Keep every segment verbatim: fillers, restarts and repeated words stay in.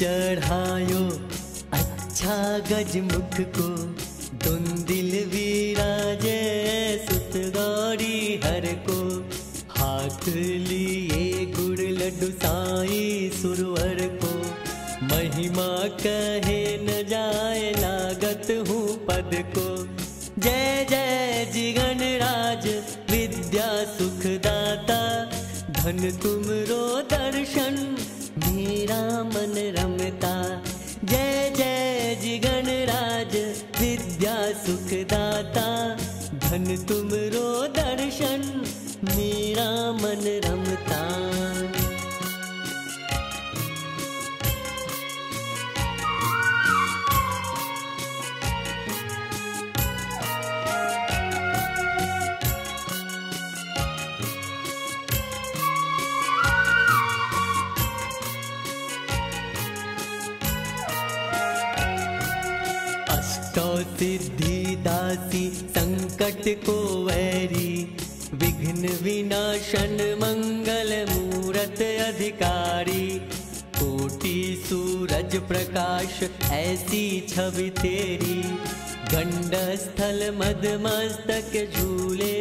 चढ़ायो अच्छा गजमुख को, दुंदिल विराजे सुत गौरी हर को। हाथ लिए गुड़ लड्डू साई सुरवर को, महिमा कहे न जाए लागत हूँ पद को। जय जय जिगन राज विद्या सुखदाता, धन तुमरो दर्शन मेरा मन रमता। जय जय जिगन राज विद्या सुखदाता, धन तुमरो दर्शन मेरा मन रमता। सिद्धि दासी संकट को वैरी, विघ्न विनाशन मंगल मूरत अधिकारी। कोटि सूरज प्रकाश ऐसी छवि तेरी, गंड स्थल मद मस्तक झूले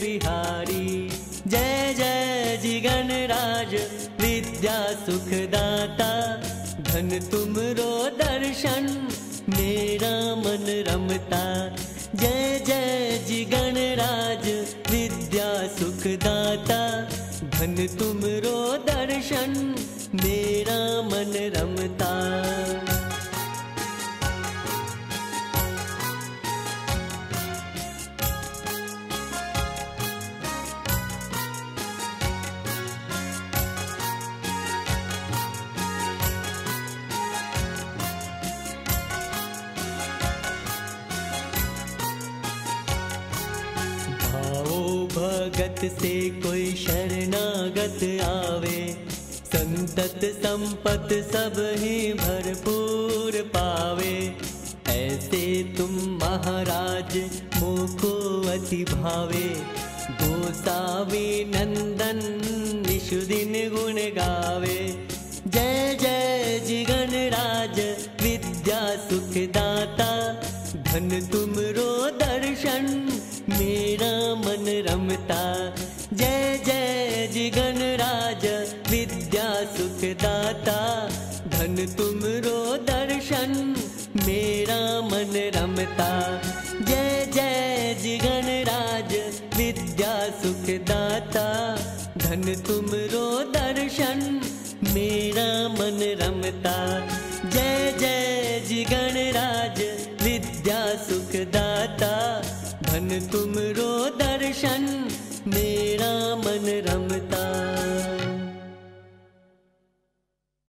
बिहारी। जय जय जिगन राज विद्या सुखदाता, धन तुमरो दर्शन मेरा मन रमता। जय जय जिगन राज विद्या सुखदाता, धन तुमरो दर्शन मेरा मन रमता। भगत से कोई शरणागत आवे, संतत संपत सब ही भरपूर पावे। ऐसे तुम महाराज मोको अति भावे, गोसावी नंदन निशुदिन गुण गावे। जय जय जिगन राज विद्या सुखदाता, धन तुमरो दर्शन मेरा मन रमता। जय जय जिगन राज विद्या सुखदाता, धन तुमरो दर्शन मेरा मन रमता। जय जय जिगन राज विद्या सुखदाता, धन तुमरो दर्शन मेरा मन रमता। जय जय जिगन राज विद्या सुखदाता, धन तुमरो दर्शन मेरा मन रमता।